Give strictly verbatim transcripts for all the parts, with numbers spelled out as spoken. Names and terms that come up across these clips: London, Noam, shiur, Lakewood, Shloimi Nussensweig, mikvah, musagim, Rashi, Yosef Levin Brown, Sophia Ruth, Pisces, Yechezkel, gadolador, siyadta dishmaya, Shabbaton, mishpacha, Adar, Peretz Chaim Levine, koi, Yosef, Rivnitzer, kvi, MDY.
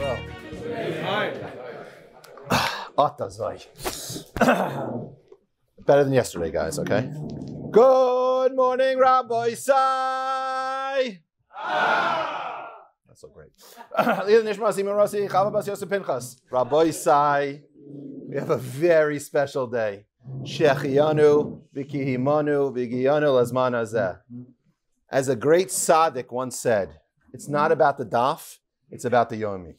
Better than yesterday, guys, okay? Good morning, Rabboisai! Ah! That's so great. Rabboisai, we have a very special day. Shechianu, Vikihimanu, Vigiyanu, Lazman Azeh. As a great tzaddik once said, it's not about the daf, it's about the yomi.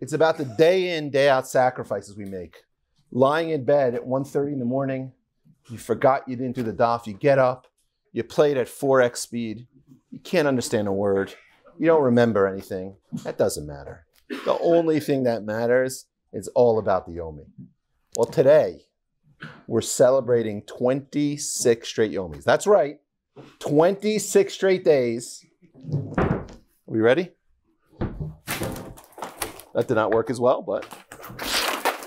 It's about the day in, day out sacrifices we make. Lying in bed at one thirty in the morning, you forgot you didn't do the daf, you get up, you played at four x speed, you can't understand a word, you don't remember anything. That doesn't matter. The only thing that matters is all about the yomi. Well, today, we're celebrating twenty-six straight yomis. That's right, twenty-six straight days. Are we ready? That did not work as well, but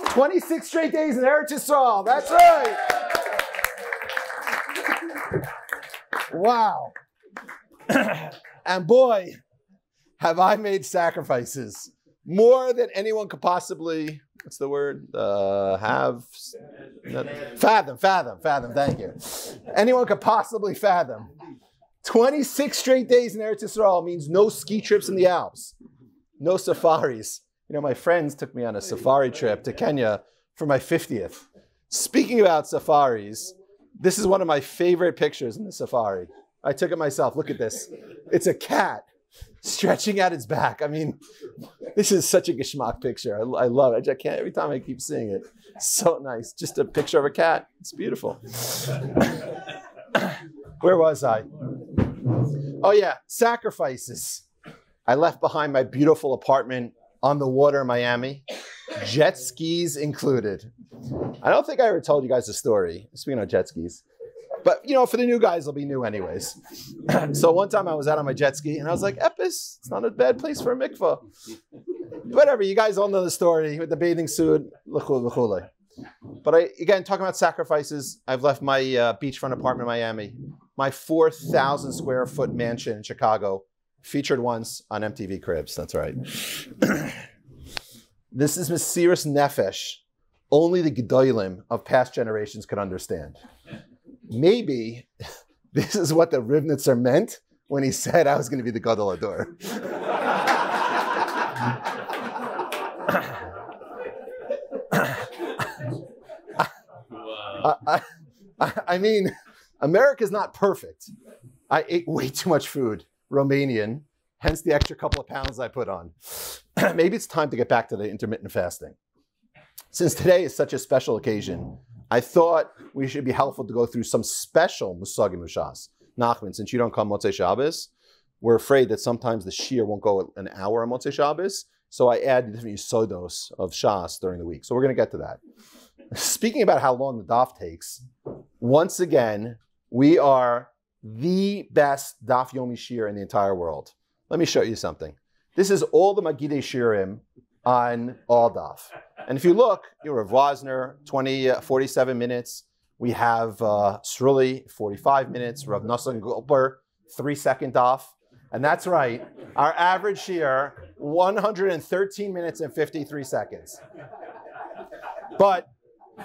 twenty-six straight days in Eretz Yisrael. That's right. Wow. And boy, have I made sacrifices. More than anyone could possibly, what's the word? Uh, have? Not, fathom, fathom, fathom. Thank you. Anyone could possibly fathom. twenty-six straight days in Eretz Yisrael means no ski trips in the Alps. No safaris. You know, my friends took me on a safari trip to Kenya for my fiftieth. Speaking about safaris, this is one of my favorite pictures in the safari. I took it myself. Look at this. It's a cat stretching out its back. I mean, this is such a geschmack picture. I, I love it. I can't, every time I keep seeing it. So nice. Just a picture of a cat. It's beautiful. Where was I? Oh, yeah. Sacrifices. I left behind my beautiful apartment on the water in Miami, jet skis included. I don't think I ever told you guys the story, speaking of jet skis, but you know, for the new guys, it'll be new anyways. So one time I was out on my jet ski and I was like, Epis, it's not a bad place for a mikvah. Whatever, you guys all know the story with the bathing suit, but I, again, talking about sacrifices, I've left my uh, beachfront apartment in Miami, my four thousand square foot mansion in Chicago, featured once on M T V Cribs, that's right. This is Messirus nefesh. Only the gedolim of past generations could understand. Maybe this is what the Rivnitzer meant when he said I was going to be the gadolador. I, I, I, I mean, America's not perfect. I ate way too much food. Romanian, hence the extra couple of pounds I put on. Maybe it's time to get back to the intermittent fasting. Since today is such a special occasion, I thought we should be helpful to go through some special musagim shas. Nachman, since you don't come Motzei Shabbos, we're afraid that sometimes the shiur won't go an hour on Motzei Shabbos, so I add different sodos of shas during the week. So we're going to get to that. Speaking about how long the daf takes, once again, we are the best Daf Yomi Shir in the entire world. Let me show you something. This is all the Magide Shirim on all Daf. And if you look, you have Vosner, twenty, uh, forty-seven minutes. We have uh, Srili, forty-five minutes. Rav Nussel, three-second Daf. And that's right. Our average Shir, one hundred thirteen minutes and fifty-three seconds. But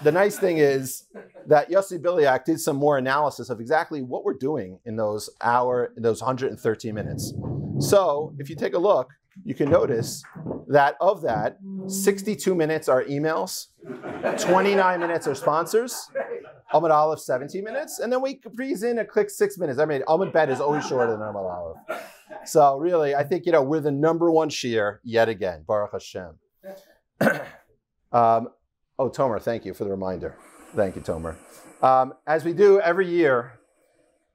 the nice thing is that Yossi Biliak did some more analysis of exactly what we're doing in those hour, in those one hundred thirteen minutes. So if you take a look, you can notice that of that, sixty-two minutes are emails, twenty-nine minutes are sponsors, Amud Aleph seventeen minutes, and then we breeze in a click six minutes. I mean, Amud Bet is always shorter than Amud Aleph. So really, I think, you know, we're the number one shiur yet again, Baruch Hashem. um, Oh, Tomer, thank you for the reminder. Thank you, Tomer. Um, as we do every year,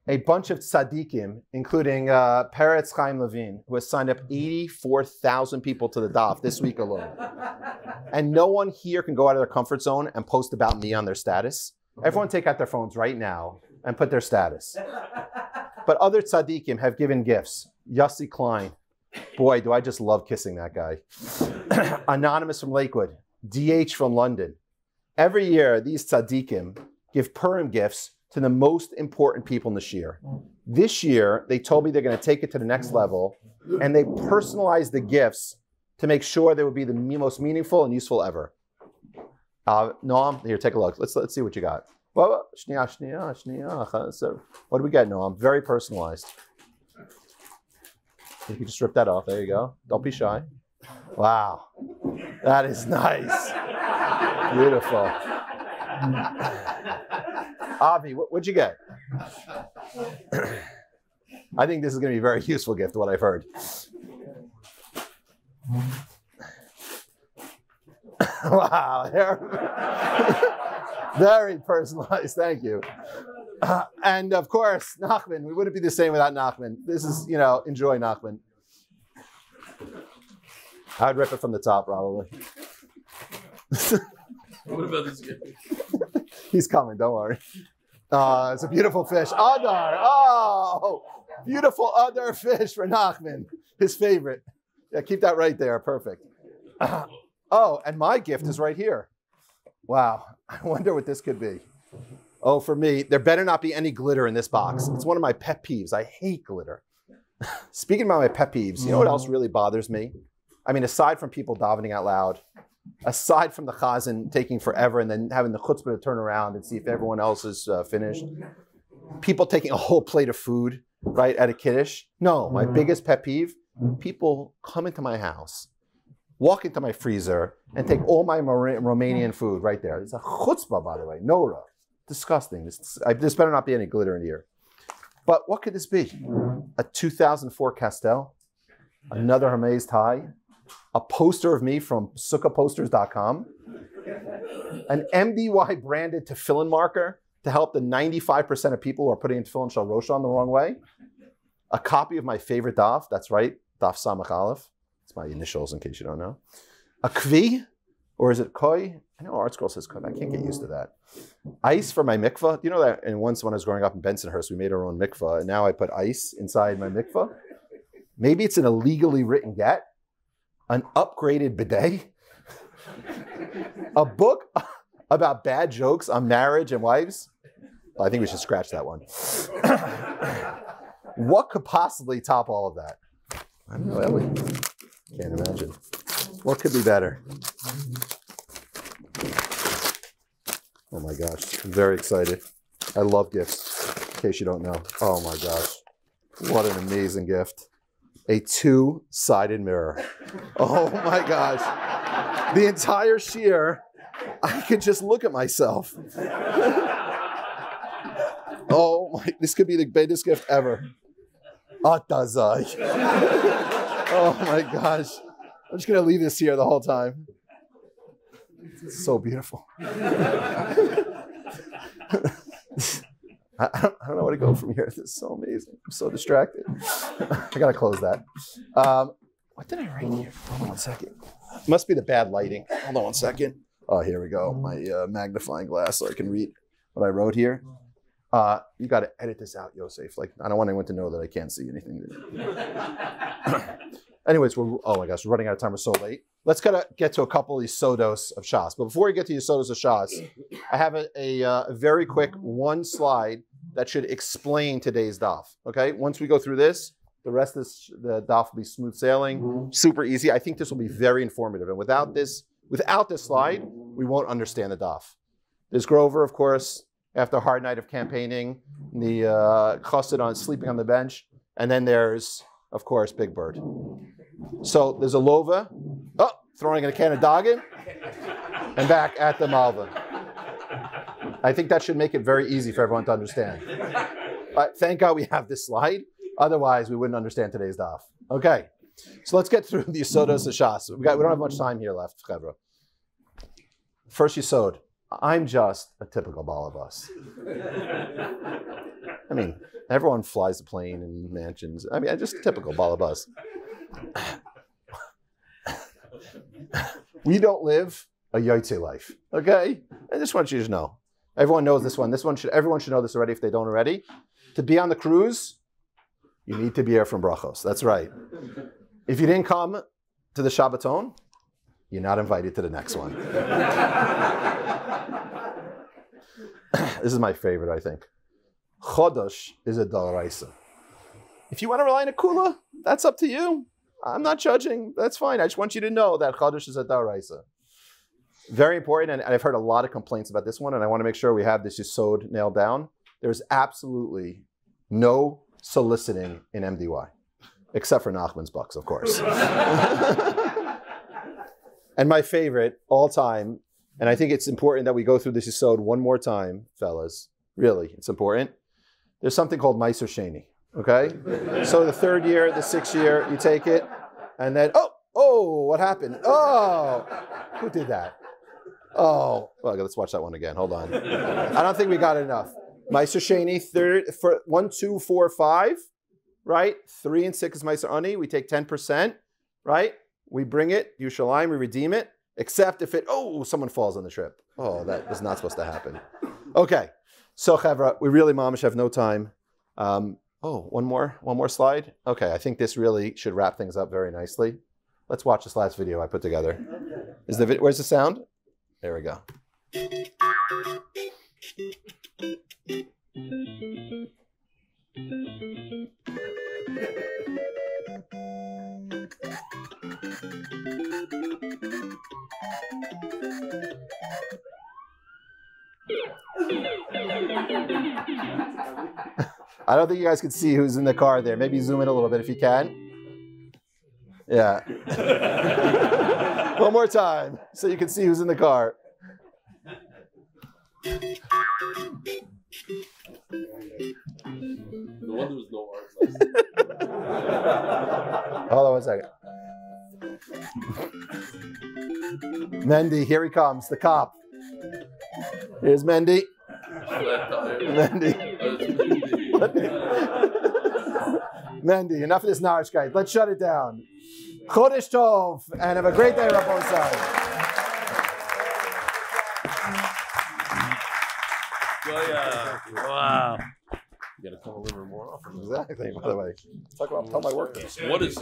a bunch of tzaddikim, including uh, Peretz Chaim Levine, who has signed up eighty-four thousand people to the daf this week alone. And no one here can go out of their comfort zone and post about me on their status. Everyone take out their phones right now and put their status. But other tzaddikim have given gifts. Yossi Klein. Boy, do I just love kissing that guy. Anonymous from Lakewood. D H from London. Every year, these tzaddikim give Purim gifts to the most important people in the shiur. This year, they told me they're going to take it to the next level, and they personalize the gifts to make sure they would be the most meaningful and useful ever. Uh, Noam, here, take a look. Let's let's see what you got. What do we get, Noam? Very personalized. You can just rip that off. There you go. Don't be shy. Wow. That is nice. Beautiful. Avi, what, what'd you get? I think this is going to be a very useful gift, what I've heard. Wow. Very personalized. Thank you. Uh, and of course, Nachman. We wouldn't be the same without Nachman. This is, you know, enjoy Nachman. I'd rip it from the top, probably. What about this guy? He's coming, don't worry. Uh, it's a beautiful fish. Adar. Oh, beautiful Adar fish for Nachman. His favorite. Yeah, keep that right there. Perfect. Uh, oh, and my gift is right here. Wow. I wonder what this could be. Oh, for me, there better not be any glitter in this box. It's one of my pet peeves. I hate glitter. Speaking about my pet peeves, you know what else really bothers me? I mean, aside from people davening out loud, aside from the chazan taking forever and then having the chutzpah to turn around and see if everyone else is uh, finished, people taking a whole plate of food, right, at a kiddush. No, my biggest pet peeve, people come into my house, walk into my freezer, and take all my Mar- Romanian food right there. It's a chutzpah, by the way, Nora. Disgusting. This, I, this better not be any glitter in here. But what could this be? A two thousand four Castel, another Hermes tie, a poster of me from sukkah posters dot com, an M D Y branded tefillin marker to help the ninety-five percent of people who are putting in tefillin Shal Rosh on the wrong way, a copy of my favorite daf, that's right, Daf Samach Aleph, it's my initials in case you don't know, a kvi, or is it koi? I know Arts Girl says koi, I can't get used to that. Ice for my mikvah. You know that and once when I was growing up in Bensonhurst, we made our own mikvah, and now I put ice inside my mikvah. Maybe it's an illegally written get, an upgraded bidet, a book about bad jokes on marriage and wives. Well, I think we should scratch that one. What could possibly top all of that? I don't know, Ellie. Can't imagine. What could be better? Oh my gosh, I'm very excited. I love gifts, in case you don't know. Oh my gosh, what an amazing gift. A two-sided mirror. Oh my gosh. The entire shiur, I could just look at myself. Oh my, this could be the biggest gift ever. Atazai. Oh my gosh. I'm just gonna leave this here the whole time. It's so beautiful. I, I, don't, I don't know where to go from here. This is so amazing. I'm so distracted. I gotta close that. Um, what did I write here? Hold on one second. It must be the bad lighting. Hold on one second. Oh, here we go. My uh, magnifying glass so I can read what I wrote here. Uh, you gotta edit this out, Yosef. Like, I don't want anyone to know that I can't see anything. Anyways, we're, oh my gosh, we're running out of time. We're so late. Let's kind of get to a couple of these sodos of shas. But before we get to your sodos of shas, I have a, a, a very quick one slide that should explain today's daf. Okay, once we go through this, the rest of this, the daf will be smooth sailing, super easy. I think this will be very informative. And without this, without this slide, we won't understand the daf. There's Grover, of course, after a hard night of campaigning, the uh, chassid on sleeping on the bench, and then there's, of course, Big Bird. So there's a lova, oh, throwing in a can of doggin, and back at the malva. I think that should make it very easy for everyone to understand. But thank God we have this slide. Otherwise, we wouldn't understand today's daf. Okay, so let's get through the yisodos of shas. We got we don't have much time here left, Chevra. First yisod, I'm just a typical bala bus. I mean, everyone flies a plane in mansions. I mean, I'm just a typical bala bus. We don't live a yotze life, okay? I just want you to know. Everyone knows this one. This one should everyone should know this already if they don't already. To be on the cruise, you need to be here from brachos. That's right. If you didn't come to the Shabbaton, you're not invited to the next one. This is my favorite, I think. Chodosh is a d'oraisa. If you want to rely on a kula, that's up to you. I'm not judging. That's fine. I just want you to know that Chadash is a Daraisa. Very important, and I've heard a lot of complaints about this one, and I want to make sure we have this Yisod nailed down. There's absolutely no soliciting in M D Y, except for Nachman's bucks, of course. And my favorite all time, and I think it's important that we go through this Yisod one more time, fellas. Really, it's important. There's something called Meiser Sheni, okay? So the third year, the sixth year, you take it, and then, oh, oh, what happened? Oh, who did that? Oh, well, let's watch that one again. Hold on. I don't think we got enough. Meiser Sheni, third, for one, two, four, five, right? Three and six is Meiser Ani. We take ten percent, right? We bring it, Yushalayim, we redeem it, except if it, oh, someone falls on the trip. Oh, that was not supposed to happen. Okay. So, Chevra, we really, mamish, have no time. Um, oh, one more, one more slide. Okay, I think this really should wrap things up very nicely. Let's watch this last video I put together. Is the vid- Where's the sound? There we go. I don't think you guys can see who's in the car there. Maybe zoom in a little bit if you can. Yeah. One more time so you can see who's in the car. No wonder there's no arms. Hold on one second. Mendy, here he comes, the cop. Here's Mendy. Mendy. Mendy, enough of this Narish guy. Let's shut it down. Chodesh Tov, and have a great day, Rabboisai. Wow. You gotta come over more often. Exactly, by the way. Talk about, tell my work. What is I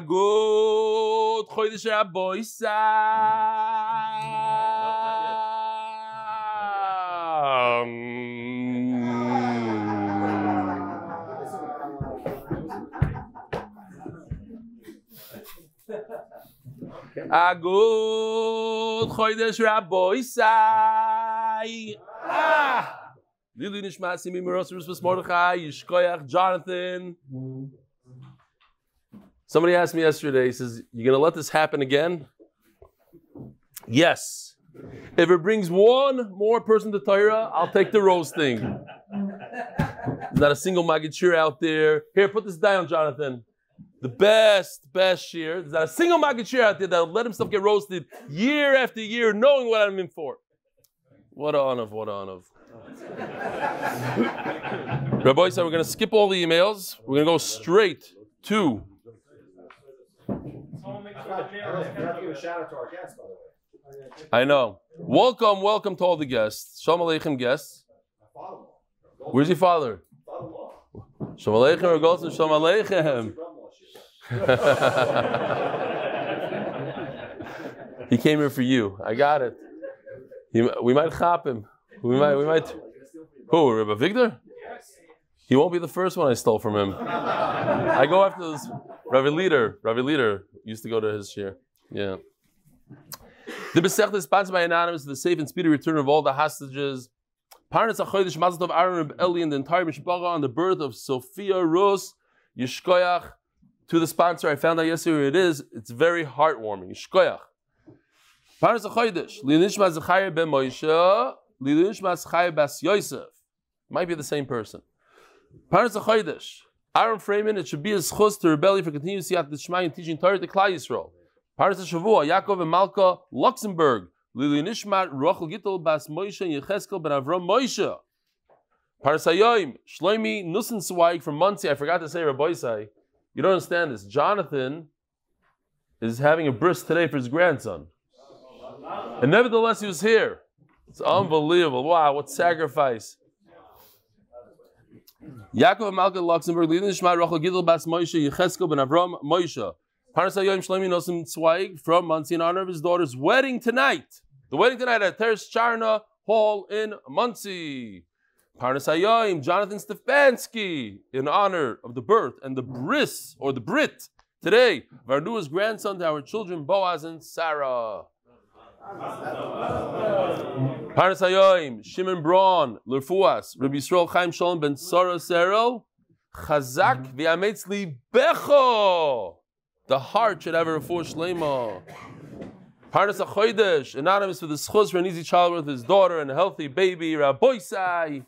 go to the A good Chodesh Rabboisai. Ah! Lili Nishma Simi Merosarus Mordechai, Yishkoyach, Jonathan. Somebody asked me yesterday, he says, "You gonna let this happen again?" Yes. If it brings one more person to Torah, I'll take the roasting. Not a single Magide Shir out there. Here, put this down, Jonathan. The best, best shir. There's not a single Magide Shir out there that'll let himself get roasted year after year, knowing what I'm in for. What a onav, what a onav. Rabbi said we're going to skip all the emails. We're going to go straight to. I know. Welcome, welcome to all the guests. Shalom Aleichem guests. Where's your father? Shalom Aleichem or Golson? Shalom Aleichem. He came here for you. I got it. He, we might chop him. We might. We might. Who? Rabbi Victor? He won't be the first one I stole from him. I go after this. Rabbi Leader. Rabbi Leader used to go to his shir. Yeah. The Besechta is sponsored by Anonymous for the safe and speedy return of all the hostages. Parnas Achoydish Mazel Tov Aaron Reb Eli and the entire Mishpacha on the birth of Sophia Rus Yishkoyach. To the sponsor, I found out yesterday it is. It's very heartwarming. Shkoyach. Parnas Achoydish. Linishma Zechariah ben Moshe. Linishma Zechariah bas Yosef. Might be the same person. Parnas Achoydish. Aaron Freeman, it should be his chus to rebellion for continuing siyat d'shmai and teaching Torah to Klal Yisrael. Parnas Shavua. Yaakov and Malka Luxembourg. Linishma Rochel Gittel bas Moshe and Yecheskel ben Avram Moshe. Parnas Hayoim. Shloimi Nussensweig from Muncie. I forgot to say Rabboisai. You don't understand this. Jonathan is having a bris today for his grandson. And nevertheless, he was here. It's unbelievable. Wow, what sacrifice. Yaakov Malka Luxembourg, Lilin Shma Rochel Gidl Bas Moshe, Yechesko Ben Avram Moshe. Parnasay Yom Shlomi Nosim Zweig from Muncie in honor of his daughter's wedding tonight. The wedding tonight at Teres Charna Hall in Muncie. Parnasay Yom Jonathan Stefanski in honor of the birth and the bris or the Brit today of our newest grandson to our children Boaz and Sarah. Parnas Hayoim, Shimon Braun, Lerfuas, Rabbi Yisrael Chaim Shalom ben Sara Sero, Chazak v'yametzli becho. The heart should have a refuah shleima. Parnas Hachodesh, anonymous for the schus for an easy childbirth with his daughter and a healthy baby. Rabboisai,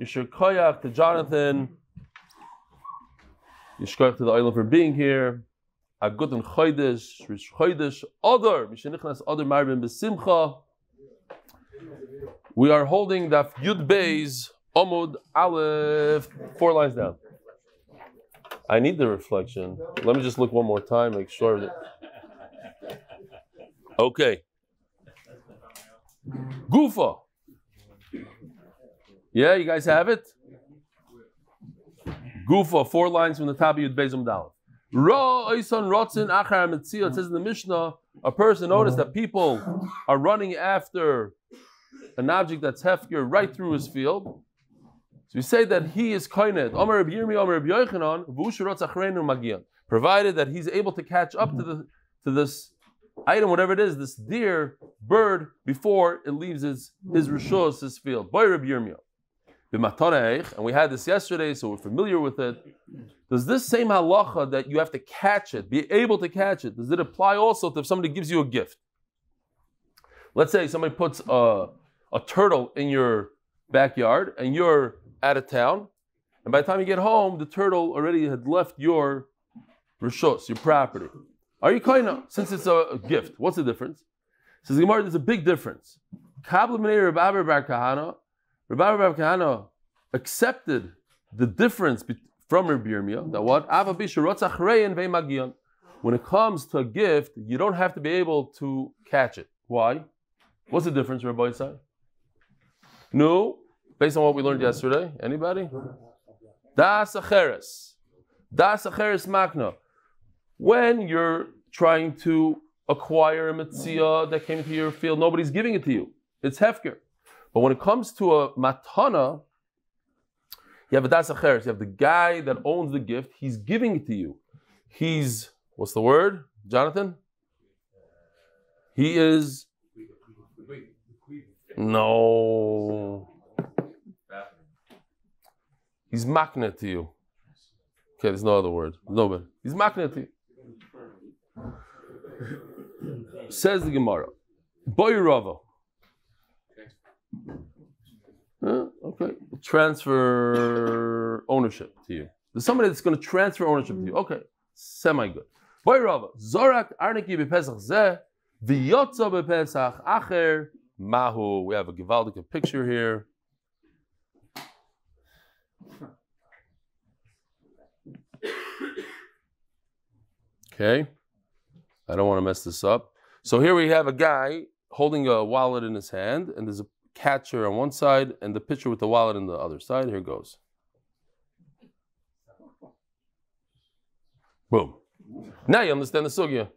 Yishur Koyach to Jonathan, Yishur Koyach to the island for being here. Agutan Chodesh, Rish Chodesh, Odor, Mishenichnas Odor Marvin Besimcha. We are holding Daf Yud Beis, Amud Aleph, four lines down. I need the reflection. Let me just look one more time, make sure that. Okay. Gufa. Yeah, you guys have it? Gufa, four lines from the top of Yud Beis Amud Aleph. Ra Oison Rotzin Achar Metzil. It says in the Mishnah, a person noticed that people are running after an object that's hefker right through his field. So we say that he is koinet. Omer Reb Yirmi, Omer Reb Yochanan, V'ushu Rotz Achreinu Magian. Provided that he's able to catch up to the to this item, whatever it is, this deer, bird, before it leaves his his rishos, his field. Boy Reb Yirmi. And we had this yesterday, so we're familiar with it. Does this same halacha that you have to catch it, be able to catch it, does it apply also to if somebody gives you a gift? Let's say somebody puts a, a turtle in your backyard and you're out of town, and by the time you get home, the turtle already had left your rishos, your property. Are you kind of, since it's a, a gift, what's the difference? Says Gemara, there's a big difference. Rabbi Rav Kahana accepted the difference from Rabbi Yirmiyah that what? When it comes to a gift, you don't have to be able to catch it. Why? What's the difference, Rabbi Isai? No, based on what we learned yesterday. Anybody? Das acheres. Das acheres makna. When you're trying to acquire a mitzvah that came to your field, nobody's giving it to you. It's hefker. But when it comes to a matana, you have a das acheres. You have the guy that owns the gift. He's giving it to you. He's, what's the word, Jonathan? He is. No. He's makna to you. Okay, there's no other word. No better. He's makna to you. Says the Gemara. Boy Rava. Uh, okay, transfer ownership to you. There's somebody that's going to transfer ownership to you. Okay, semi good. Boy Rava, Zorak Arniki bepesach zeh, v'yotza bepesach acher mahu. We have a Givaldic picture here. Okay, I don't want to mess this up. So here we have a guy holding a wallet in his hand, and there's a catcher on one side and the pitcher with the wallet on the other side. Here goes. Boom. Now you understand the sugya.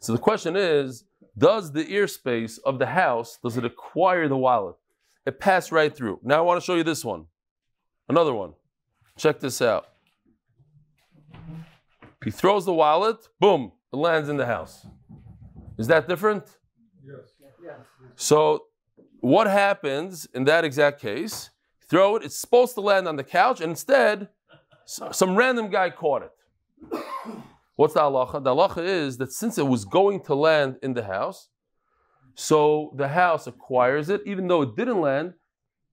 So the question is, does the ear space of the house, does it acquire the wallet? It passed right through. Now I want to show you this one. Another one. Check this out. He throws the wallet. Boom. It lands in the house. Is that different? Yes. So what happens in that exact case? Throw it, it's supposed to land on the couch, and instead, some random guy caught it. What's the halacha? The halacha is that since it was going to land in the house, so the house acquires it, even though it didn't land.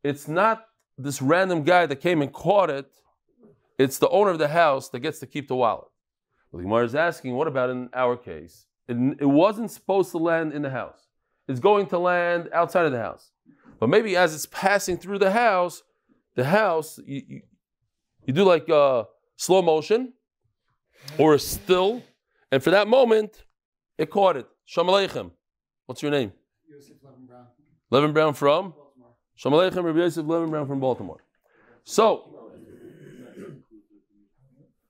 It's not this random guy that came and caught it. It's the owner of the house that gets to keep the wallet. Well, the Gemara is asking, what about in our case? It, it wasn't supposed to land in the house. It's going to land outside of the house. But maybe as it's passing through the house, the house, you, you, you do like a slow motion or a still. And for that moment, it caught it. Shalom Aleichem. What's your name? Yosef Levin Brown. Levin Brown from? Baltimore. Shalom Aleichem, Rabbi Yosef Levin Brown from Baltimore. So,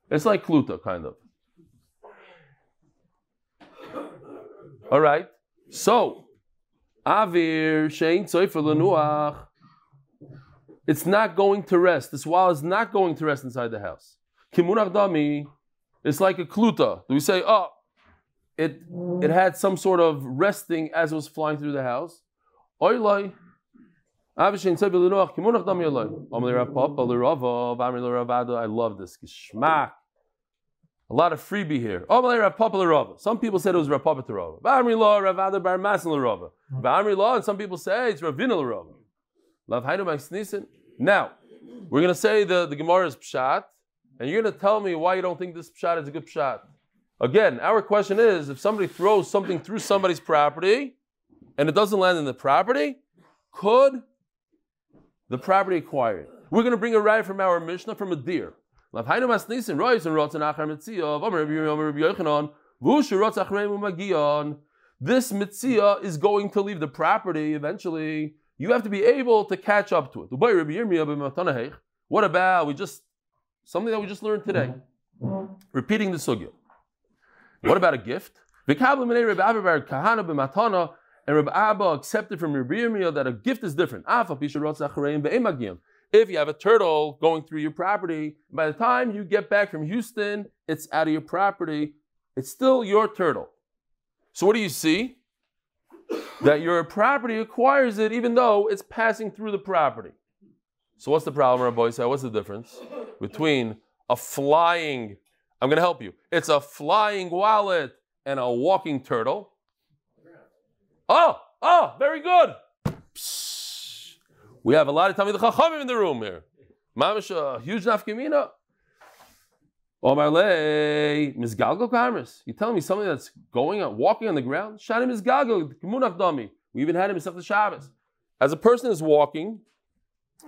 it's like Kluta, kind of. All right. So, Avir Shein Tzoifer Lenuach. It's not going to rest. This wall is not going to rest inside the house. Kimunach Dami. It's like a Kluta. Do we say, oh, it it had some sort of resting as it was flying through the house? Oilai. Avir Shein Tzoifer Lenuach. Kimunach Dami Oilai. Amli Rav Papa L'Rava. Amri L'Ravada. I love this geschmack. A lot of freebie here. Some people said it was Rav Papa to Rava. Ba'amri law, Rav Adar Bar Masin l'Rava. Ba'amri law, and some people say it's Ravina l'Rava. Lav Hainu Ma'isnisen. Now, we're going to say the, the Gemara is Pshat, and you're going to tell me why you don't think this Pshat is a good Pshat. Again, our question is, if somebody throws something through somebody's property, and it doesn't land in the property, could the property acquire it? We're going to bring a raya from our Mishnah from a deer. This mitzia is going to leave the property eventually. You have to be able to catch up to it. What about we just something that we just learned today? Repeating the sugya. What about a gift? And Rabbi Abba accepted from Rabbi Yirmiyah that a gift is different. If you have a turtle going through your property, by the time you get back from Houston, it's out of your property. It's still your turtle. So what do you see? That your property acquires it even though it's passing through the property. So what's the problem, Rabboisai? What's the difference between a flying, I'm going to help you, it's a flying wallet and a walking turtle? Oh, oh, very good. Psst. We have a lot of Talmid Chachamim in the room here. Mamish, a huge nafkimina. Omar lei mizgalgal kameras. You tell me something that's going on, walking on the ground. Shanim mizgalgal k'munach dami. We even had him in Masechta Shabbos. As a person is walking,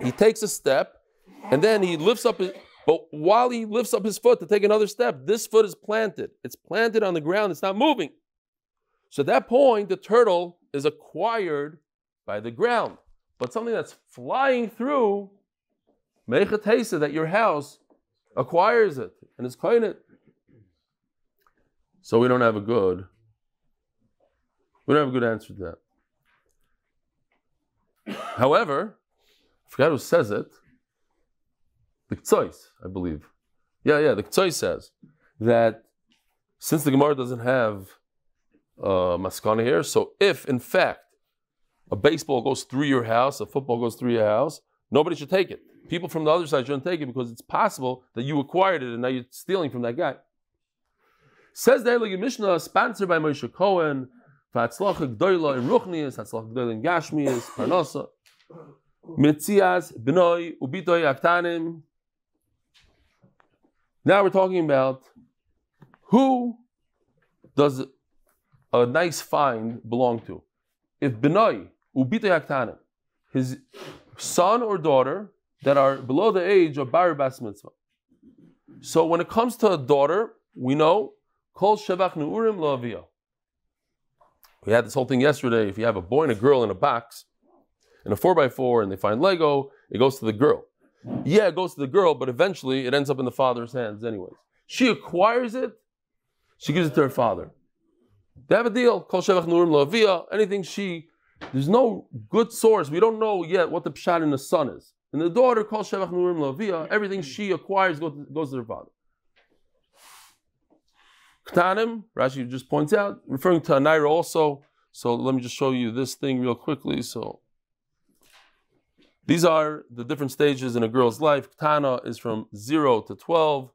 he takes a step, and then he lifts up his. But while he lifts up his foot to take another step, this foot is planted. It's planted on the ground. It's not moving. So at that point, the turtle is acquired by the ground. But something that's flying through, meichet heisa, that your house acquires it and is koyin it. So we don't have a good, we don't have a good answer to that. However, I forgot who says it. The Ktsois, I believe. Yeah, yeah, the Ktsois says that since the Gemara doesn't have uh, maskana here, so if in fact a baseball goes through your house, a football goes through your house, nobody should take it. People from the other side shouldn't take it because it's possible that you acquired it and now you're stealing from that guy. Says the Elohim Mishnah, sponsored by Moshe Cohen, Fatzlach Gdoila in Ruchnias, Fatzlach Gdoila in Gashmias, Parnasa, Mitzias, Benoi, Ubitoi, Aktanim. Now we're talking about who does a nice find belong to. If Benoi, his son or daughter that are below the age of Bar Bas Mitzvah. So when it comes to a daughter, we know, Kol Shevach Neurim Lo'aviyah. We had this whole thing yesterday. If you have a boy and a girl in a box, in a four by four, and they find Lego, it goes to the girl. Yeah, it goes to the girl, but eventually it ends up in the father's hands anyways. She acquires it, she gives it to her father. They have a deal. Kol Shevach Neurim Lo'aviyah. Anything she, there's no good source. We don't know yet what the pshat in the son is. And the daughter, Kol Shevach Neurim Lo'aviyah. Everything she acquires goes to, goes to her father. Ktanim, Rashi just points out, referring to Anaira also. So let me just show you this thing real quickly. So these are the different stages in a girl's life. Ktana is from zero to twelve.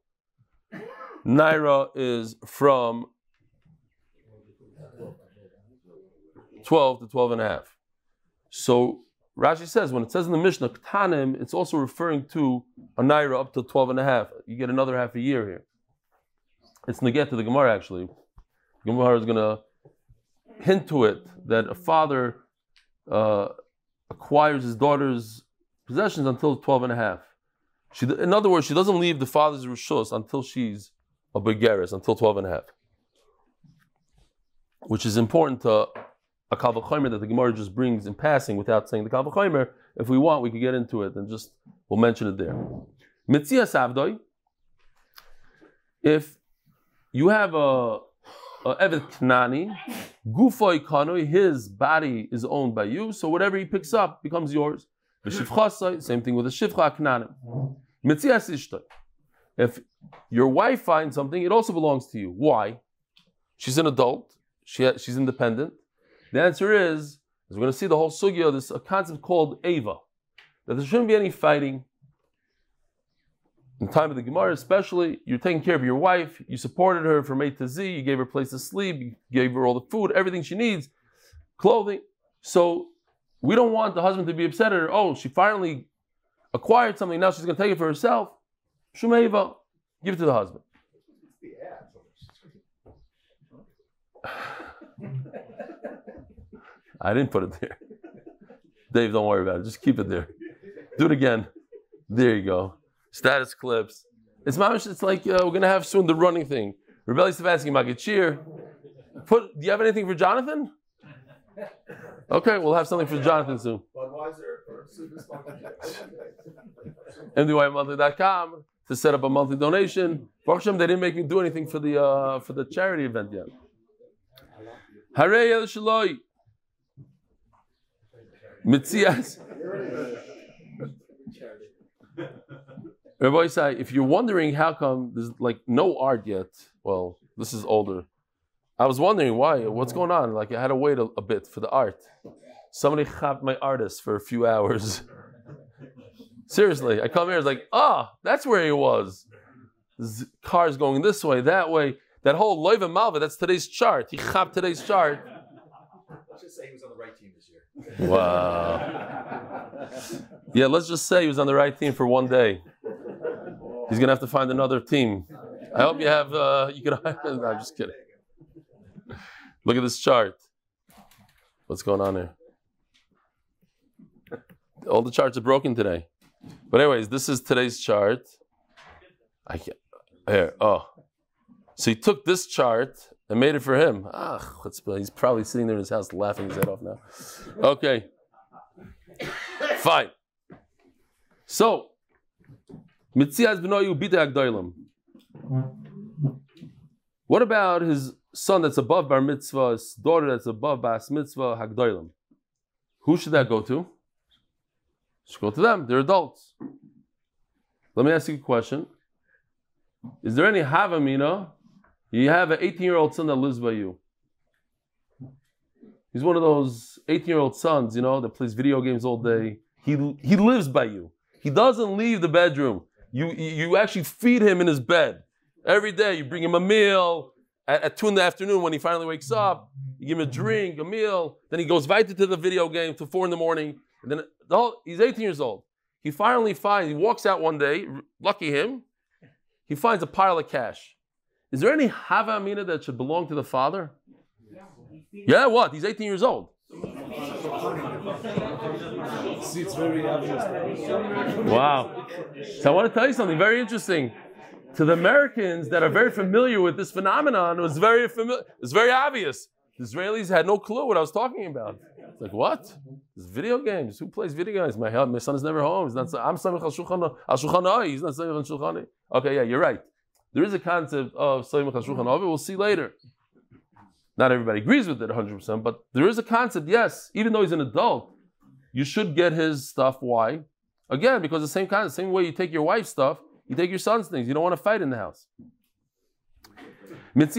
Naira is from twelve to twelve and a half. So Rashi says, when it says in the Mishnah, Ktanim, it's also referring to a naira up to twelve and a half. You get another half a year here. It's neged to the Gemara, actually. The Gemara is going to hint to it that a father uh, acquires his daughter's possessions until twelve and a half. She, in other words, she doesn't leave the father's rishos until she's a begeris, until twelve and a half. Which is important to a Kal V'chomer that the Gemara just brings in passing without saying the Kal V'chomer. If we want, we could get into it and just, we'll mention it there. Mitzias Avdoi, if you have a Eved Knani, Gufoi Kanoi, his body is owned by you, so whatever he picks up becomes yours. V'shivchasai, same thing with a Shivcha Knani. Mitzias Ishtoi, if your wife finds something, it also belongs to you. Why? She's an adult. She, she's independent. The answer is, as we're going to see the whole sugya, there's a concept called Eva, that there shouldn't be any fighting. In the time of the Gemara especially, you're taking care of your wife, you supported her from A to Z, you gave her a place to sleep, you gave her all the food, everything she needs, clothing. So we don't want the husband to be upset at her, oh, she finally acquired something, now she's going to take it for herself. Shum Eva, give it to the husband. I didn't put it there. Dave, don't worry about it. Just keep it there. Do it again. There you go. Status clips. It's mamish, it's like uh, we're going to have soon the running thing. Rebellious of asking Magide Shirim. Put. Do you have anything for Jonathan? Okay, we'll have something for Jonathan soon. M D Y monthly dot com to set up a monthly donation. Baruch Hashem, they didn't make me do anything for the uh, for the charity event yet. Harei El Shaloi. Mitzias. Rabboisai, if you're wondering how come there's like no art yet, well, this is older. I was wondering why, what's going on? Like I had to wait a, a bit for the art. Somebody chapped my artist for a few hours. Seriously, I come here, it's like, ah, oh, that's where he was. There's cars going this way, that way. That whole Loiv and Malva, that's today's chart. He chapped today's chart. Let's just say he was on the right team this year. Wow. Yeah, let's just say he was on the right team for one day. He's gonna have to find another team. I hope you have. Uh, you can. No, I'm just kidding. Look at this chart. What's going on here? All the charts are broken today. But anyways, this is today's chart. I can't. Here. Oh. So he took this chart and made it for him. Ah, he's probably sitting there in his house laughing his head off now. Okay. Fine. So, what about his son that's above bar mitzvah, his daughter that's above bas mitzvah, hagdolim? Who should that go to? It should go to them. They're adults. Let me ask you a question. Is there any havamina? You have an eighteen-year-old son that lives by you. He's one of those eighteen-year-old sons, you know, that plays video games all day. He he lives by you. He doesn't leave the bedroom. You you actually feed him in his bed every day. You bring him a meal at, at two in the afternoon when he finally wakes up. You give him a drink, a meal. Then he goes right to the video game till four in the morning. And then the whole, he's eighteen years old. He finally finds. He walks out one day. Lucky him. He finds a pile of cash. Is there any Hava Amina that should belong to the father? Yeah, yeah what? He's eighteen years old. Wow. So I want to tell you something very interesting. To the Americans that are very familiar with this phenomenon, it was very familiar. It's very obvious. The Israelis had no clue what I was talking about. It's like, what? It's video games. Who plays video games? My, my son is never home. He's not, I'm Samich al Shulchan. He's not Samich al Shulchan. Okay, yeah, you're right. There is a concept of Soyim HaShulchan Avi, we'll see later. Not everybody agrees with it one hundred percent, but there is a concept, yes, even though he's an adult, you should get his stuff. Why? Again, because the same kind, the same way you take your wife's stuff, you take your son's things. You don't want to fight in the house. It's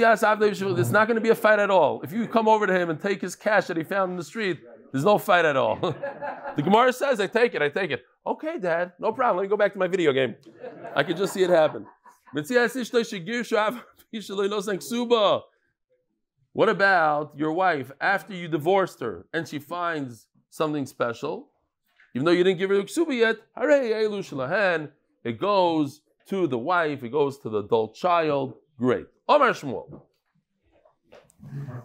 not going to be a fight at all. If you come over to him and take his cash that he found in the street, there's no fight at all. The Gemara says, I take it, I take it. Okay, Dad, no problem. Let me go back to my video game. I could just see it happen. What about your wife after you divorced her and she finds something special? Even though you didn't give her a ksuba yet, it goes to the wife, it goes to the adult child. Great. Omar Shmuel.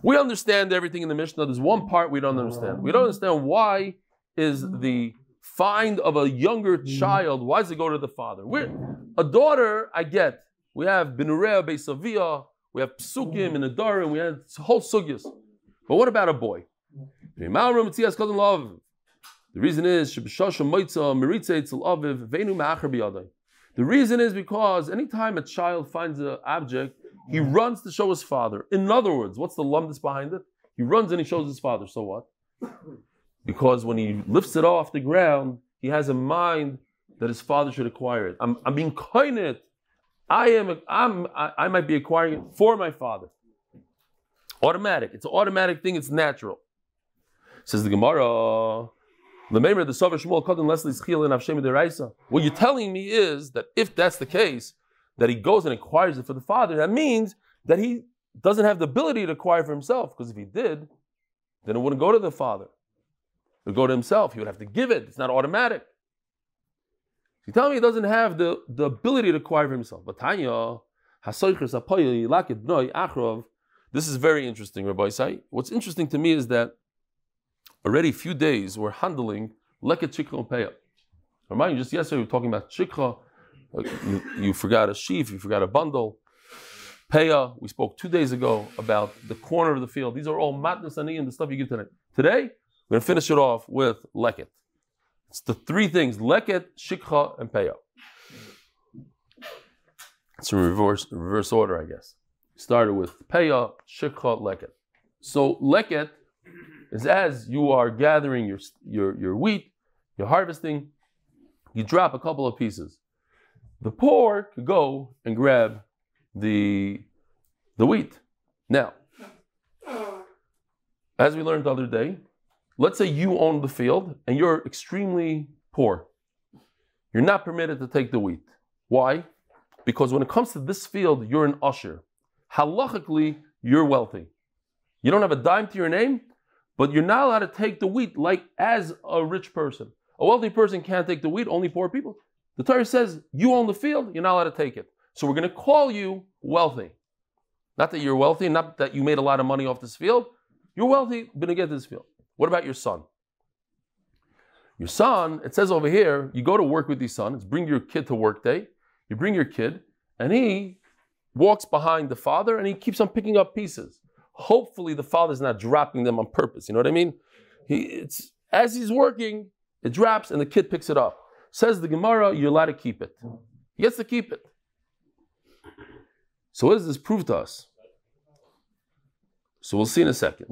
We understand everything in the Mishnah. There's one part we don't understand. We don't understand why is the find of a younger child, why does it go to the father? We're, a daughter, I get. We have Binurea Beisavia, we have Psukim and Adarim, we have whole sugyas. But what about a boy? The reason is The reason is because anytime a child finds an object, he runs to show his father. In other words, what's the lumdus behind it? He runs and he shows his father. So what? Because when he lifts it off the ground, he has a mind that his father should acquire it. I'm, I'm being koinit. I am. I'm. I, I might be acquiring it for my father. Automatic. It's an automatic thing. It's natural. Says the Gemara. What you're telling me is that if that's the case, that he goes and acquires it for the father, that means that he doesn't have the ability to acquire for himself. Because if he did, then it wouldn't go to the father. It would go to himself. He would have to give it. It's not automatic. You tell me he doesn't have the, the ability to acquire for himself. This is very interesting, Rabboisai. What's interesting to me is that already a few days we're handling leket shikha and peah. Remind you, just yesterday we were talking about shikha. You, you forgot a sheaf, you forgot a bundle. Peah, we spoke two days ago about the corner of the field. These are all matnas and the stuff you give tonight. Today, we're going to finish it off with leket. It's the three things, leket, shikha, and peah. It's in reverse, reverse order, I guess. We started with peah, shikha, leket. So leket is as you are gathering your, your, your wheat, you're harvesting, you drop a couple of pieces. The poor could go and grab the, the wheat. Now, as we learned the other day, let's say you own the field and you're extremely poor. You're not permitted to take the wheat. Why? Because when it comes to this field, you're an usher. Halachically, you're wealthy. You don't have a dime to your name, but you're not allowed to take the wheat like as a rich person. A wealthy person can't take the wheat, only poor people. The Torah says, you own the field, you're not allowed to take it. So we're going to call you wealthy. Not that you're wealthy, not that you made a lot of money off this field. You're wealthy, but to get this field. What about your son? Your son, it says over here, you go to work with your son. It's bring your kid to work day. You bring your kid, and he walks behind the father, and he keeps on picking up pieces. Hopefully the father's not dropping them on purpose. You know what I mean? He, it's as he's working, it drops, and the kid picks it up. Says the Gemara, you're allowed to keep it. He gets to keep it. So what does this prove to us? So we'll see in a second.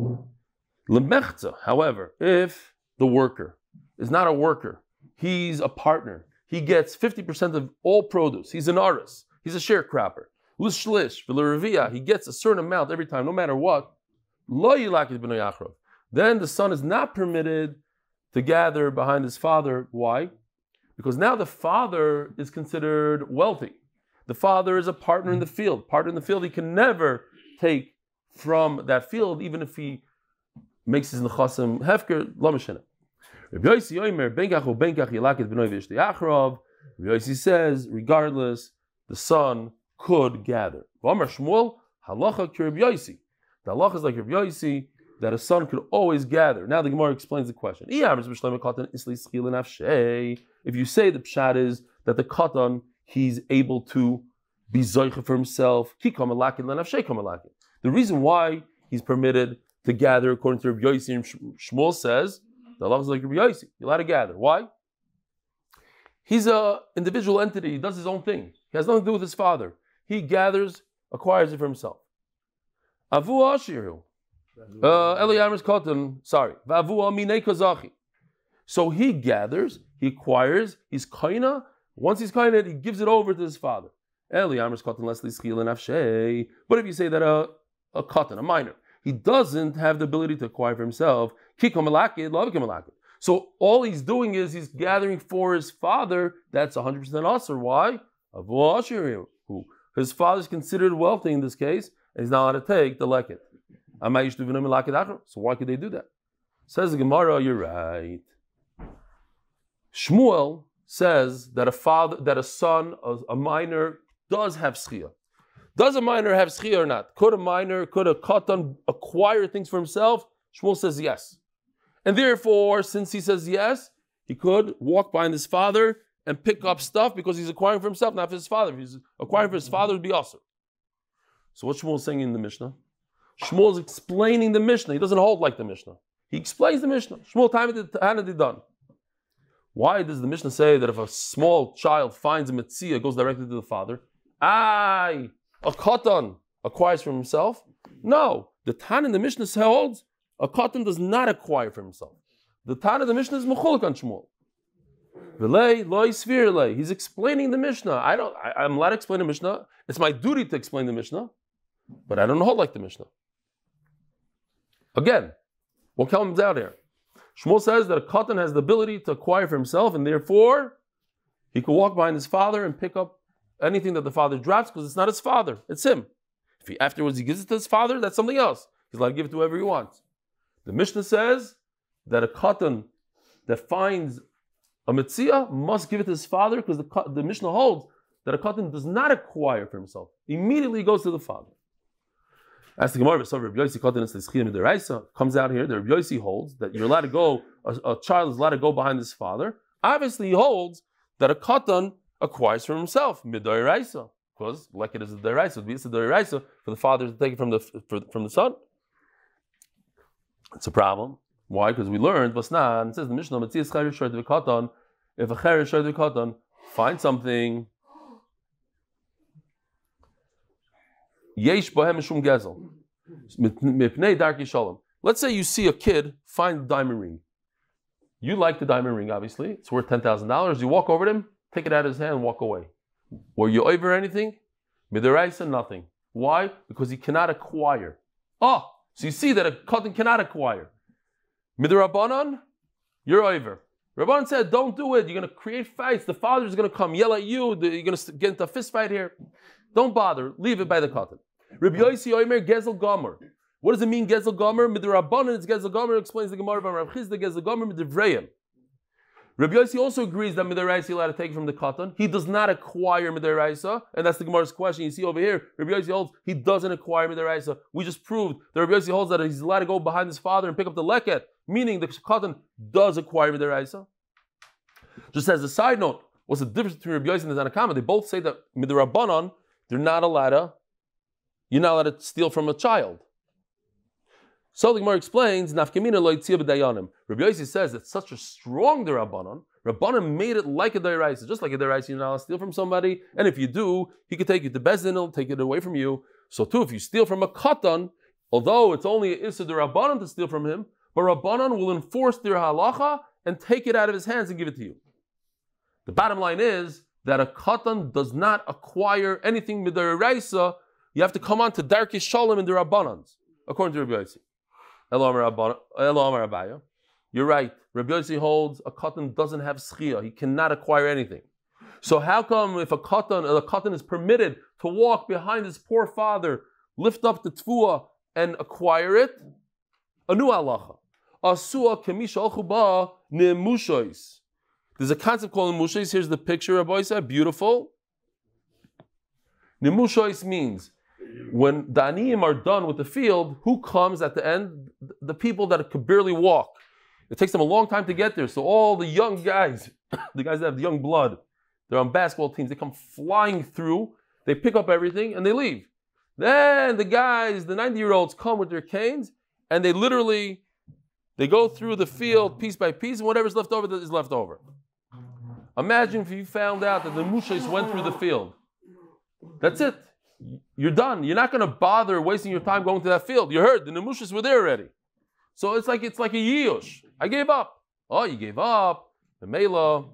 Lemechza, however, if the worker is not a worker, he's a partner. He gets fifty percent of all produce. He's an artist. He's a sharecropper. L'shlish, v'lereviyah, he gets a certain amount every time, no matter what. Lo yilakid b'no yachrov. Then the son is not permitted to gather behind his father. Why? Because now the father is considered wealthy. The father is a partner in the field. Partner in the field, he can never take from that field, even if he makes his nechassim hefker, lo mishena. Rabbi Yossi Omer, ben kach uben kach yilakid b'noi v'ishti achrav. Rabbi Yossi says, regardless, the son could gather. V'amar Shmuel, halacha ki Rabbi Yossi. The halacha is like Rabbi Yossi, that a son could always gather. Now the Gemara explains the question. If you say the pshat is that the katan, he's able to be zoicha for himself. The reason why he's permitted to gather, according to Rabbi Yossi, and Shmuel says, the Allah is like Rabbi Yossi, you're allowed to gather. Why? He's an individual entity, he does his own thing. He has nothing to do with his father. He gathers, acquires it for himself. Avu Ashiru. Eliyamir's Kotan, sorry. So he gathers, he acquires, he's kaina. Once he's kaina, he gives it over to his father. Eliyamir's Kotan, Leslie Schil and Afshay. But if you say that a, a Kotan, a minor, he doesn't have the ability to acquire for himself. So all he's doing is he's gathering for his father. That's one hundred percent usher. Why? His father's considered wealthy in this case, and he's not allowed to take the leket. So why could they do that? Says the Gemara, you're right. Shmuel says that a father, that a son, a minor, does have schiyah. Does a minor have schiyah or not? Could a minor, could a katan acquire things for himself? Shmuel says yes. And therefore, since he says yes, he could walk behind his father and pick up stuff because he's acquiring for himself, not for his father. If he's acquiring for his father, it would be awesome. So what Shmuel is saying in the Mishnah? Shmuel is explaining the Mishnah. He doesn't hold like the Mishnah. He explains the Mishnah. Shmuel Taimed done. Why does the Mishnah say that if a small child finds a metzia, it goes directly to the father? Aye, a katan acquires from himself? No, the Tan in the Mishnah holds a katan does not acquire from himself. The Tan of the Mishnah is mechulek on Shmuel. V'lei loy sfir lei. He's explaining the Mishnah. I don't. I, I'm allowed to explain the Mishnah. It's my duty to explain the Mishnah, but I don't hold like the Mishnah. Again, what comes out here? Shmuel says that a katan has the ability to acquire for himself, and therefore he could walk behind his father and pick up anything that the father drops because it's not his father; it's him. If he afterwards he gives it to his father, that's something else. He's allowed to give it to whoever he wants. The Mishnah says that a katan that finds a metzia must give it to his father because the, the Mishnah holds that a katan does not acquire for himself; immediately goes to the father. As the Gemara, so Rabbi Yosef comes out here. The Rabbi Yosef holds that you're allowed to go. A, a child is allowed to go behind his father. Obviously, he holds that a katan acquires from himself mid'oraisa, because like it is a d'oraisa, it's a d'oraisa for the father to take it from the for, from the son. It's a problem. Why? Because we learned Vosner says the Mishnah Matzias Cherish Shor Katan. If a Cherish Shor Katan finds something. Yesh bohem shum gezel. Mipnei darki shalom. Let's say you see a kid find a diamond ring. You like the diamond ring, obviously. It's worth ten thousand dollars. You walk over to him, take it out of his hand, and walk away. Were you over anything? Midaraisa, nothing. Why? Because he cannot acquire. Oh, so you see that a katan cannot acquire. Midarabanan, you're over. Rabbanan said, don't do it. You're going to create fights. The father's going to come yell at you. You're going to get into a fist fight here. Don't bother. Leave it by the katan. Rabbi Yosi Omer Gezel Gomer. What does it mean, Gezel Gomer? Midrabbanan, it's Gezel Gomer. Explains the Gemara by Rav Chizda Gezel Gomer Midravrayim. Rabbi Yosi also agrees that Midraraisa allowed to take it from the katan. He does not acquire Midraraisa, and that's the Gemara's question. You see over here, Rabbi Yosi holds he doesn't acquire Midraraisa. We just proved that Rabbi Yosi holds that he's allowed to go behind his father and pick up the leket, meaning the katan does acquire Midraraisa. Just as a side note, what's the difference between Rabbi Yosi and the Tanakama? They both say that Midrabbanan. They're not allowed to, you're not allowed to steal from a child. So the Gemara explains, Nafkamina lo yitzia b'dayanim. Rabbi Yossi says that such a strong Rabbanon, Rabbanon made it like a d'oraisa, just like a d'oraisa, you're not allowed to steal from somebody, and if you do, he could take you to Bezdin, he'll take it away from you. So too, if you steal from a katan, although it's only an issur d'Rabbanon to steal from him, but Rabbanon will enforce their halacha and take it out of his hands and give it to you. The bottom line is, that a katan does not acquire anything mid'oraisa. You have to come on to Darkei Shalom and the Rabbanans, according to Rabbi Yossi. Elo Amar Abaya. You're right. Rabbi Yossi holds a katan doesn't have schia. He cannot acquire anything. So how come if a katan, a katan is permitted to walk behind his poor father, lift up the tefua and acquire it? A new halacha. Asua kemisha alchuba ne'mushois. There's a concept called Nemushois. Here's the picture, Rabboisai, beautiful. Nemushois means when the Aniyim are done with the field, who comes at the end? The people that could barely walk. It takes them a long time to get there. So all the young guys, the guys that have the young blood, they're on basketball teams, they come flying through, they pick up everything, and they leave. Then the guys, the ninety-year-olds come with their canes, and they literally, they go through the field piece by piece, and whatever's left over is left over. Imagine if you found out that the Nemushois went through the field. That's it. You're done. You're not going to bother wasting your time going to that field. You heard the Nemushois were there already. So it's like it's like a yiyush. I gave up. Oh, you gave up. The Mela,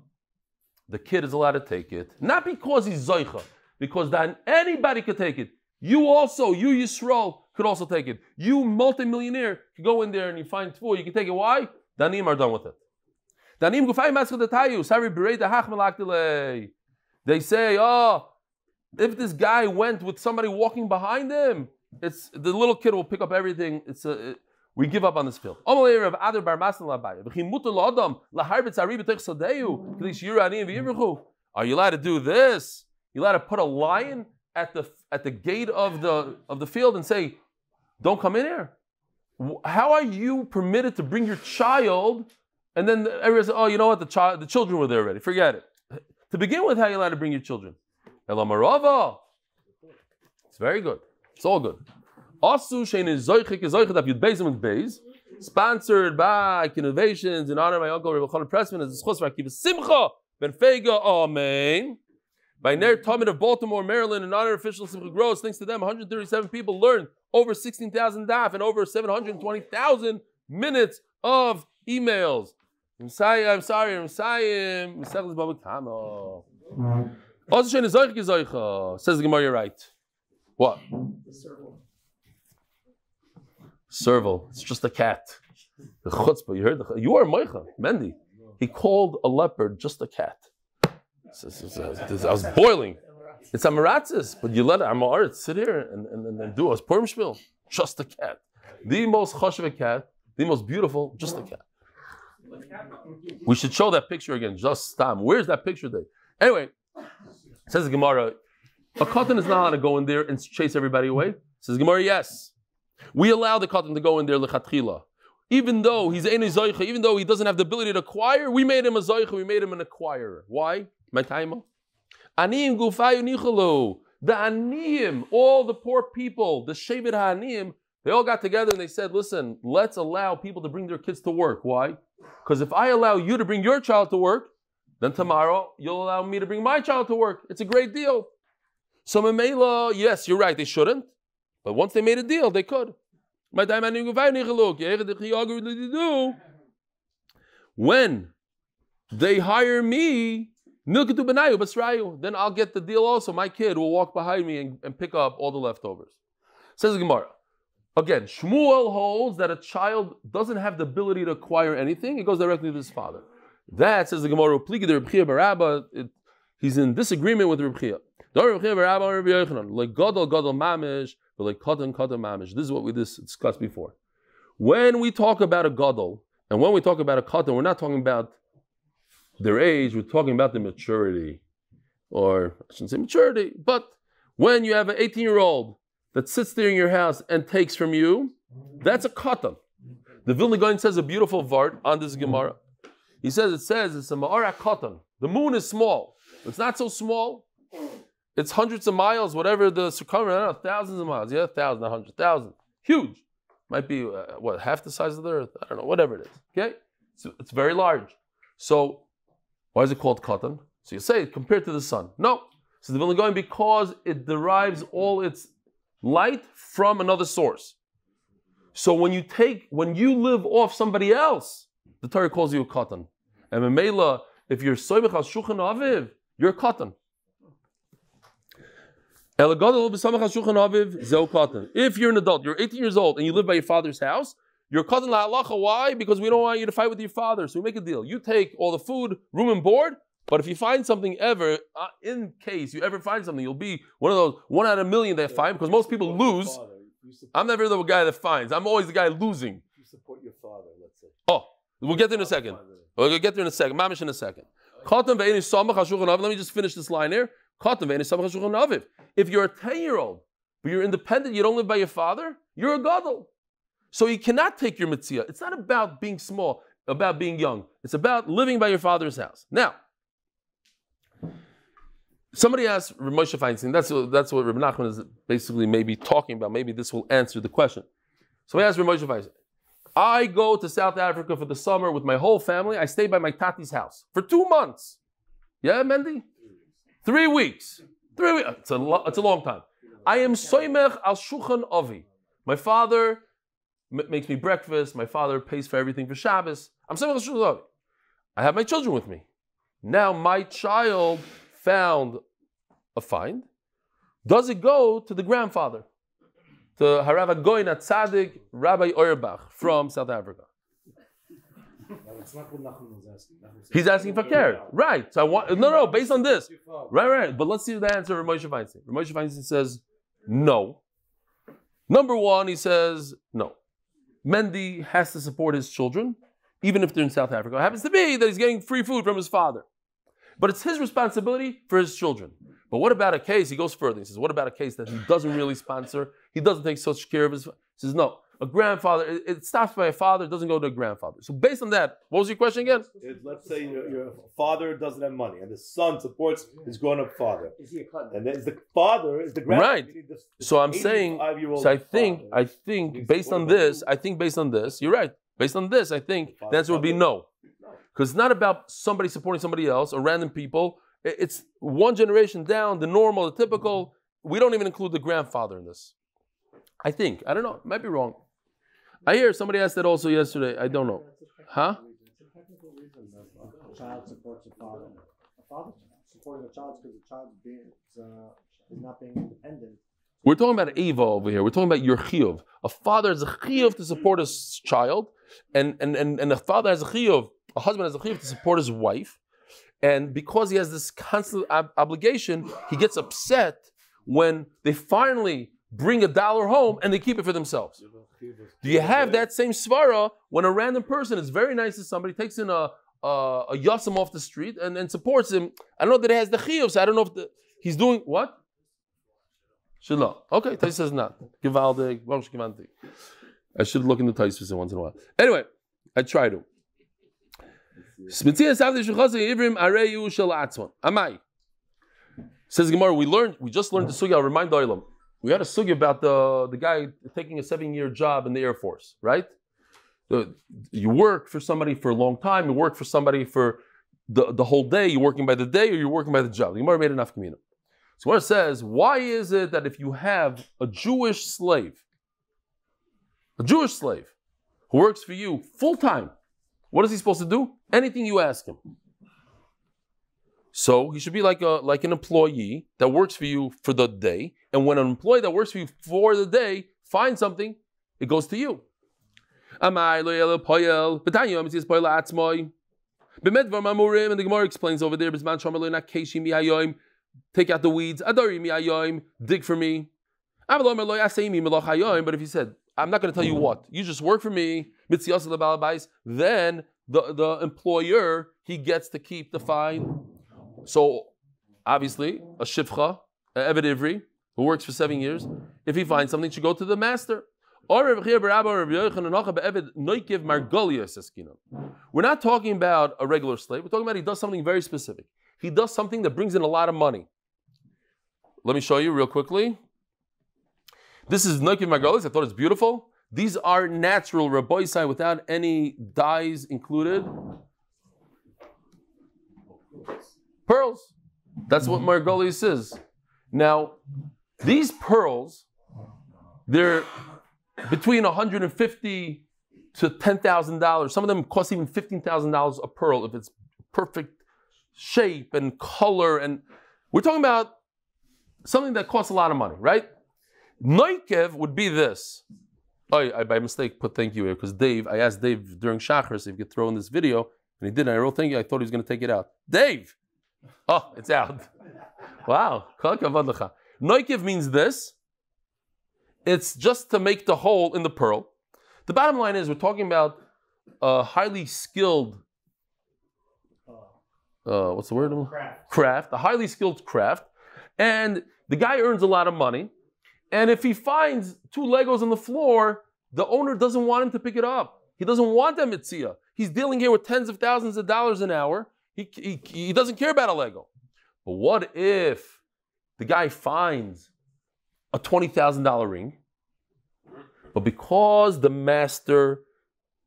the kid is allowed to take it. Not because he's Zoicha, because then anybody could take it. You also, you Yisrael, could also take it. You multimillionaire could go in there and you find tefillah. You can take it. Why? Danim are done with it. They say, oh, if this guy went with somebody walking behind him, it's the little kid will pick up everything. It's a, it, we give up on this field. Are you allowed to do this? You allowed to put a lion at the at the gate of the of the field and say, don't come in here? How are you permitted to bring your child? And then everyone says, oh, you know what? The child, the children were there already. Forget it. To begin with, how are you allowed to bring your children? Elamarava. It's very good. It's all good. Asu shein is zoichik is zoichik that you'd base him with base. sponsored by Innovations in honor of my uncle Rabbi Chalal Pressman as the Schos Rakiva Simcha Ben Fega. Amen. By Nair Talmud of Baltimore, Maryland, and honor official Simcha Gross. Thanks to them, one hundred thirty-seven people learned over sixteen thousand daf and over seven hundred twenty thousand minutes of emails. I'm sorry, I'm sorry, I'm sorry. Says the Gemara, you're right. What? The serval. Serval. It's just a cat. The chutzpah. You heard the. You are Moicha, Mendy. He called a leopard just a cat. It's, it's, it's, it's, it's, I was boiling. It's Amaratzis, but you let it. Amaritz sit here and, and, and, and do us Purim shvil. Just a cat. The most chashuv cat. The most beautiful. Just a cat. We should show that picture again. Just stam. Where's that picture day? Anyway, says the Gemara, a katan is not allowed to go in there and chase everybody away. Says Gemara, yes, we allow the katan to go in there lechatchila, even though he's ein zoicha, even though he doesn't have the ability to acquire. We made him a zoicha. We made him an acquirer. Why? My time. Aniim gufayu nichelu. The aniim, all the poor people, the shevet ha'aniim, they all got together and they said, "Listen, let's allow people to bring their kids to work." Why? Because if I allow you to bring your child to work, then tomorrow you'll allow me to bring my child to work. It's a great deal. So Mamela, yes, you're right, they shouldn't. But once they made a deal, they could. When they hire me, then I'll get the deal also. My kid will walk behind me and, and pick up all the leftovers. Says the Gemara. Again, Shmuel holds that a child doesn't have the ability to acquire anything. It goes directly to his father. That, says the Gemara, it, he's in disagreement with Reb Chia. This is what we discussed before. When we talk about a gadol, and when we talk about a katan, we're not talking about their age, we're talking about the maturity. Or, I shouldn't say maturity, but when you have an eighteen-year-old that sits there in your house and takes from you, that's a katan. The Vilna Gaon says a beautiful vart on this Gemara. He says, it says, it's a ma'ara katan. The moon is small. It's not so small. It's hundreds of miles, whatever the circumference, I don't know, thousands of miles. Yeah, thousand, a hundred, thousand. Huge. Might be, uh, what, half the size of the earth? I don't know, whatever it is. Okay? So it's very large. So, why is it called katan? So you say, compared to the sun. No. So the Vilna Gaon, because it derives all its light from another source. So when you take, when you live off somebody else, the Torah calls you a katan. And Mamela, if you're soibach al shulchan aviv, you're a katan. If you're an adult, you're eighteen years old, and you live by your father's house, you're katan la'alacha. Why? Because we don't want you to fight with your father. So we make a deal. You take all the food, room and board, but if you find something ever, uh, in case you ever find something, you'll be one of those one out of a million that find, because most people lose. I'm never the guy that finds. I'm always the guy losing. You support your father, let's say. Oh, we'll get there in a second. We'll get there in a second. Mamish in a second. Let me just finish this line here. If you're a ten-year-old, but you're independent, you don't live by your father, you're a gadol. So you cannot take your mitzvah. It's not about being small, about being young. It's about living by your father's house. Now, somebody asked Rav Moshe Feinstein, that's, that's what Rav Nachman is basically maybe talking about. Maybe this will answer the question. So I asked Rav Moshe Feinstein, I go to South Africa for the summer with my whole family. I stay by my tati's house for two months. Yeah, Mendy? Three weeks. Three weeks. It's a, lo- it's a long time. I am soimech al shulchan avi. My father m- makes me breakfast. My father pays for everything for Shabbos. I'm soimech al shulchan avi. I have my children with me. Now my child found a find, does it go to the grandfather, to Harav Goy Nat Tzadik Rabbi Oyerbach from South Africa? He's asking for care, right? So I want no, no. Based on this, right, right. But let's see the answer of Moshe Feinstein. Moshe Feinstein says no. Number one, he says no. Mendy has to support his children, even if they're in South Africa. It happens to be that he's getting free food from his father. But it's his responsibility for his children. But what about a case? He goes further. He says, what about a case that he doesn't really sponsor? He doesn't take such care of his... He says, no. A grandfather, it, it stops by a father, it doesn't go to a grandfather. So based on that, what was your question again? Let's say your, your father doesn't have money and his son supports his grown-up father. Is he a cousin? And then the father is the grandfather. Right. So I'm saying, so I think, father. I think based on this, I think based on this, you're right. Based on this, I think the answer would be no. Because it's not about somebody supporting somebody else or random people. It's one generation down, the normal, the typical. We don't even include the grandfather in this. I think. I don't know. Might be wrong. I hear somebody asked that also yesterday. I don't know. Huh? It's a technical reason that a child supports a father. A father supporting a child because the child is, uh, is not being independent. We're talking about Eva over here. We're talking about your chiyuv. A father has a chiyuv to support his child, and, and, and, and a father has a chiyuv, a husband has a chiyuv to support his wife. And because he has this constant ob- obligation, he gets upset when they finally bring a dollar home and they keep it for themselves. Do you have that same svara when a random person is very nice to somebody, takes in a, a, a yasam off the street and, and supports him? I don't know that he has the chiyuv, so I don't know if the, he's doing what? Shiloh. Okay, Tais says not. Givaldik. I should look into Tais once in a while. Anyway, I try to. Amai. Says Gemara, we learned, we just learned the sugya. I'll remind the Olam. We had a sugya about the, the guy taking a seven-year job in the Air Force, right? The, you work for somebody for a long time, you work for somebody for the, the whole day, you're working by the day or you're working by the job. The Gemara made an afkamina. So where it says, why is it that if you have a Jewish slave, a Jewish slave who works for you full time, what is he supposed to do? Anything you ask him. So he should be like a like an employee that works for you for the day, and when an employee that works for you for the day finds something, it goes to you. And the Gemara explains over there, take out the weeds, adori mi ayoim, dig for me. But if he said, I'm not going to tell you what, you just work for me, then the, the employer, he gets to keep the fine. So obviously, a shifcha, an eved ivri, who works for seven years, if he finds something, should go to the master. We're not talking about a regular slave, we're talking about he does something very specific. He does something that brings in a lot of money. Let me show you real quickly. This is Noikiv Margolis. I thought it's beautiful. These are natural Rabboisai without any dyes included. Pearls. That's what Margolis is. Now, these pearls, they're between one hundred fifty dollars to ten thousand dollars. Some of them cost even fifteen thousand dollars a pearl if it's perfect shape and color, and we're talking about something that costs a lot of money, right? Noikev would be this. Oh, I by mistake put thank you here because Dave, I asked Dave during Shachris if he could throw in this video, and he did. I wrote thank you, I thought he was going to take it out. Dave! Oh, it's out. Wow. Noikev means this. It's just to make the hole in the pearl. The bottom line is, we're talking about a highly skilled Uh, what's the word? Craft. craft, a highly skilled craft, and the guy earns a lot of money. And if he finds two Legos on the floor, the owner doesn't want him to pick it up. He doesn't want them mitzia. He's dealing here with tens of thousands of dollars an hour. He, he he doesn't care about a Lego. But what if the guy finds a twenty thousand dollar ring? But because the master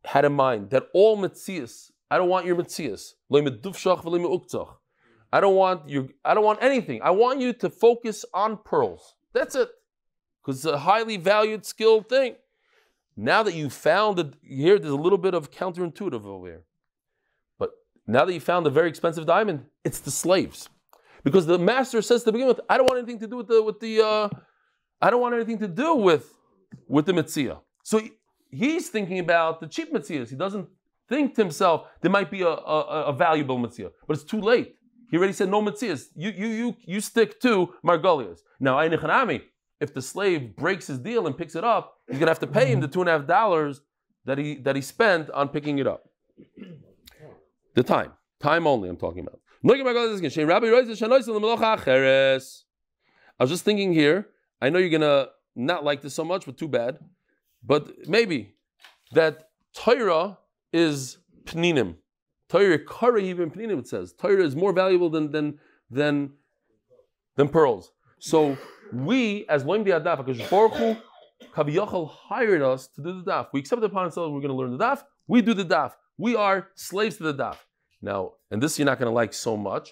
had in mind that all mitzias, I don't want your mitzias. I don't want your, I don't want anything. I want you to focus on pearls. That's it. Because it's a highly valued, skilled thing. Now that you found it, here there's a little bit of counterintuitive over here. But now that you found a very expensive diamond, it's the slaves. Because the master says to begin with, I don't want anything to do with the, with the uh, I don't want anything to do with, with the mitzia. So he, he's thinking about the cheap mitzias. He doesn't think to himself, there might be a, a, a valuable mitzvah, but it's too late. He already said no mitzvahs. You you you you stick to margolias. Now, if the slave breaks his deal and picks it up, he's gonna have to pay him the two and a half dollars that he that he spent on picking it up. The time, time only. I'm talking about. I was just thinking here. I know you're gonna not like this so much, but too bad. But maybe that Torah is pninim. Torah kara even pninim, it says. Torah is more valuable than than than, than pearls. So we, as loim di'adaf, HaKadosh Baruch Hu, Kaviyachal hired us to do the daf. We accepted upon ourselves we're going to learn the daf. We do the daf. We are slaves to the daf. Now, and this you're not going to like so much,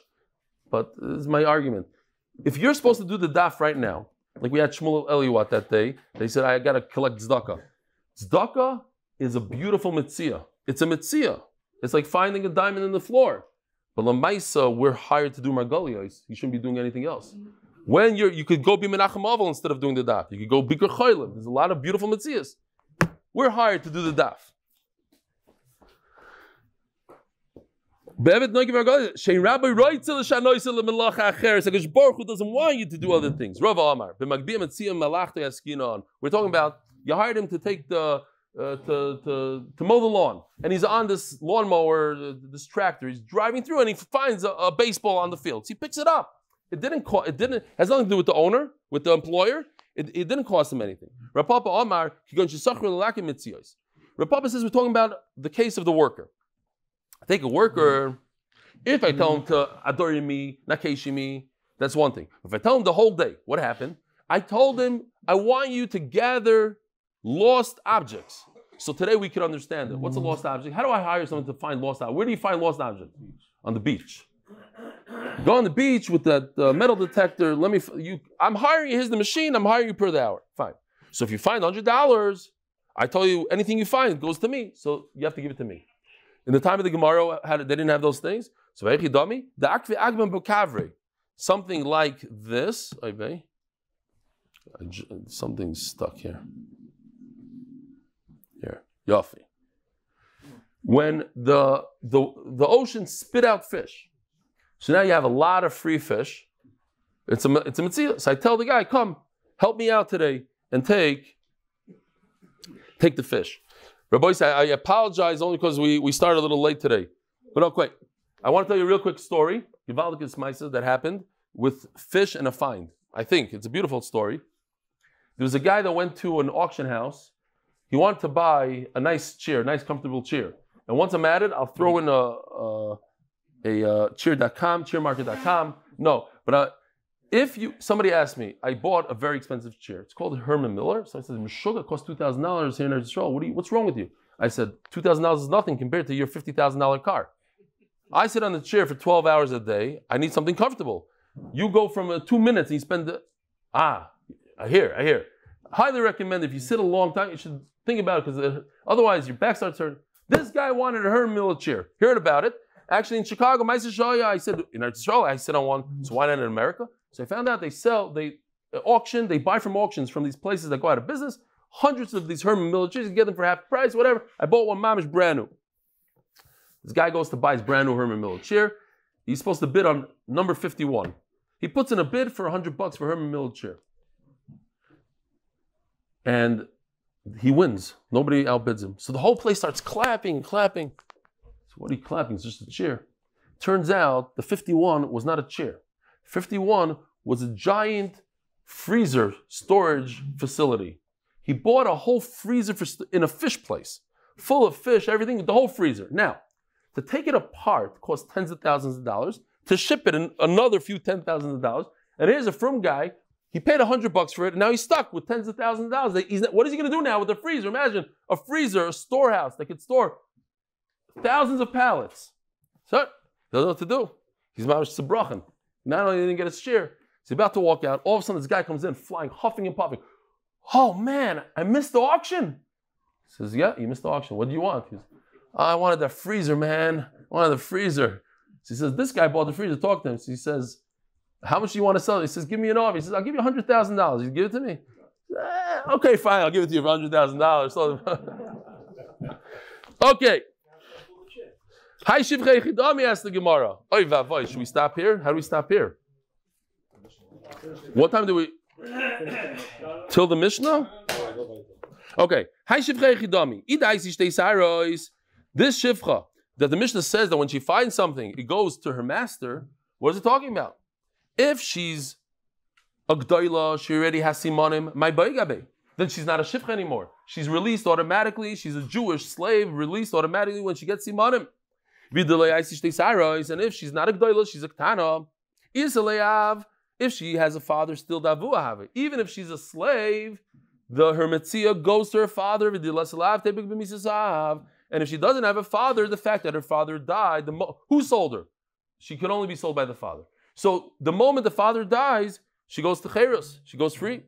but this is my argument. If you're supposed to do the daf right now, like we had Shmuel Eliwat that day, they said, I got to collect tzedakah. Tzedakah is a beautiful mitzvah. It's a mitzvah. It's like finding a diamond in the floor. But Lamaisa, we're hired to do margolios. You shouldn't be doing anything else. When you're, you could go be Menachem Avil instead of doing the daf. You could go Bikkur Cholim. There's a lot of beautiful mitzvahs. We're hired to do the daf. Who doesn't want you to do other things. Rav Amar. We're talking about you hired him to take the uh, to, to to mow the lawn, and he's on this lawnmower, this tractor. He's driving through, and he finds a, a baseball on the field. So he picks it up. It didn't cost. It didn't has nothing to do with the owner, with the employer. It, it didn't cost him anything. Rav Papa Amar. Rav Papa says we're talking about the case of the worker. I take a worker, if I tell him to adore me, nakeshi me, that's one thing. If I tell him the whole day, what happened? I told him, I want you to gather lost objects. So today we can understand it. What's a lost object? How do I hire someone to find lost objects? Where do you find lost objects? On the beach. Go on the beach with that uh, metal detector. Let me, you, I'm hiring you, here's the machine, I'm hiring you per the hour. Fine. So if you find one hundred dollars, I tell you, anything you find goes to me. So you have to give it to me. In the time of the Gemara, how did, they didn't have those things. So something like this. Something's stuck here. Here, Yafi. When the, the the ocean spit out fish, so now you have a lot of free fish. It's a it's a mitzvah. So I tell the guy, come, help me out today and take take the fish. Rabboisai, I apologize only because we, we started a little late today. But no, quick. I want to tell you a real quick story that happened with fish and a find. I think it's a beautiful story. There was a guy that went to an auction house. He wanted to buy a nice chair, nice comfortable chair. And once I'm at it, I'll throw in a, a, a, a cheer dot com, cheer market dot com. No, but I, if you somebody asked me, I bought a very expensive chair. It's called Herman Miller. So I said, Meshuga costs two thousand dollars here in Eretz Yisrael. What do you? What's wrong with you? I said, two thousand dollars is nothing compared to your fifty thousand dollar car. I sit on the chair for twelve hours a day. I need something comfortable. You go from uh, two minutes and you spend. The, ah, I hear, I hear. Highly recommend if you sit a long time, you should think about it because uh, otherwise your back starts hurting. This guy wanted a Herman Miller chair. Heard about it. Actually, in Chicago, I said in Eretz Yisrael, I sit on one. So why not in America? So I found out they sell, they auction, they buy from auctions from these places that go out of business. Hundreds of these Herman Miller chairs, you get them for half price, whatever. I bought one, mamish brand new. This guy goes to buy his brand new Herman Miller chair. He's supposed to bid on number fifty-one. He puts in a bid for one hundred bucks for Herman Miller chair. And he wins. Nobody outbids him. So the whole place starts clapping and clapping. So what are you clapping? It's just a chair. Turns out the fifty-one was not a chair. fifty-one was a giant freezer storage facility. He bought a whole freezer for st- in a fish place, full of fish, everything, the whole freezer. Now, to take it apart costs tens of thousands of dollars, to ship it in another few ten thousands of dollars, and here's a firm guy, he paid a hundred bucks for it, and now he's stuck with tens of thousands of dollars. He's not, what is he going to do now with a freezer? Imagine a freezer, a storehouse that could store thousands of pallets. So, doesn't know what to do. He's mamish tzibrochen. Not only did he get his chair, he's about to walk out. All of a sudden, this guy comes in flying, huffing and puffing. Oh, man, I missed the auction. He says, yeah, you missed the auction. What do you want? He says, I wanted that freezer, man. I wanted the freezer. So he says, this guy bought the freezer. Talk to him. So he says, how much do you want to sell it? He says, give me an offer. He says, I'll give you one hundred thousand dollars. He says, give it to me. Eh, okay, fine. I'll give it to you for one hundred thousand dollars. Okay. Hi, Shivchei Chidami, asked the Gemara. Oy vavoy, should we stop here? How do we stop here? What time do we? Till the Mishnah? Okay. Hi, Shivchei Chidami. This Shivcha, that the Mishnah says that when she finds something, it goes to her master. What is it talking about? If she's a Gdoila, she already has Simonim, my Baigabe. Then she's not a Shivcha anymore. She's released automatically. She's a Jewish slave, released automatically when she gets Simonim. And if she's not a gdoila, she's a ktana. If she has a father, still davuahavi. Even if she's a slave, the her metzia goes to her father. And if she doesn't have a father, the fact that her father died, the mo- who sold her? She could only be sold by the father. So the moment the father dies, she goes to Cheirus. She goes free.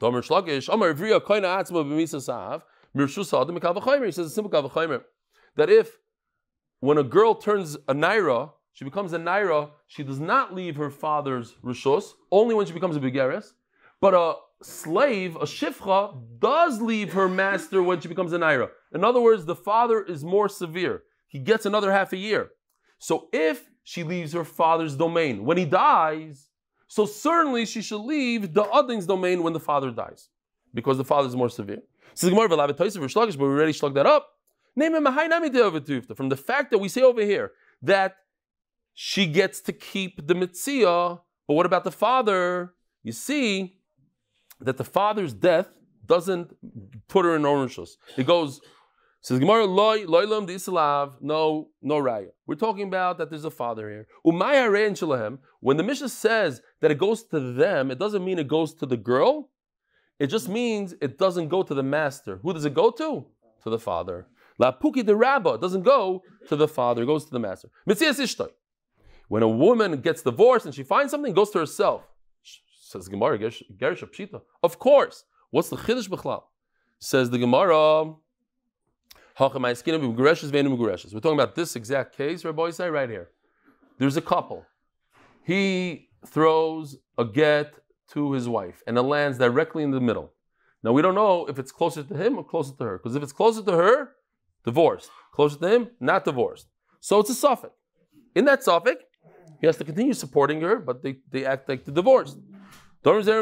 Tomer Shlakish, Amar Ivriya Koina Atzma B'misa Sahav, Mirshus Adam Kav V'Chaimer. He says a simple Kav V'Chaimer, that if, when a girl turns a naira, she becomes a naira, she does not leave her father's rishus, only when she becomes a bigeres. But a slave, a shifcha, does leave her master when she becomes a naira. In other words, the father is more severe. He gets another half a year. So if she leaves her father's domain when he dies, so certainly she should leave the Adin's domain when the father dies, because the father is more severe. But we already shlugged that up. From the fact that we say over here that she gets to keep the mitzvah, but what about the father? You see that the father's death doesn't put her in ownership. It goes, says Gemara, loy loylam diislav, no, no raya. We're talking about that there's a father here. Umaya rein shalahem. When the Mishnah says that it goes to them, it doesn't mean it goes to the girl. It just means it doesn't go to the master. Who does it go to? To the father. La puki de rabba doesn't go to the father. It goes to the master. Mitzias ishtoi. When a woman gets divorced and she finds something, it goes to herself. Says Gemara, Gerish Pshita. Of course. What's the Chiddush B'chlal? Says the Gemara, we're talking about this exact case, Rabboisai, right here. There's a couple. He throws a get to his wife, and it lands directly in the middle. Now, we don't know if it's closer to him or closer to her, because if it's closer to her, divorced. Closer to him, not divorced. So it's a suffix. In that suffix, he has to continue supporting her, but they, they act like the divorced. He has to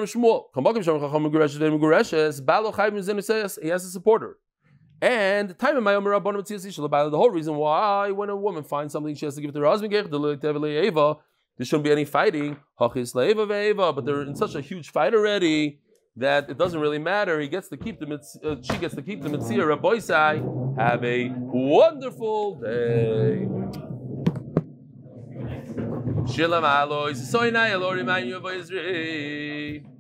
support her. And the time in my the whole reason why when a woman finds something she has to give it to her husband, there shouldn't be any fighting. But they're in such a huge fight already that it doesn't really matter. He gets to keep the uh, she gets to keep the mitzvah. Rabboisai, have a wonderful day. Shalom Alois, so I remind you of Israel.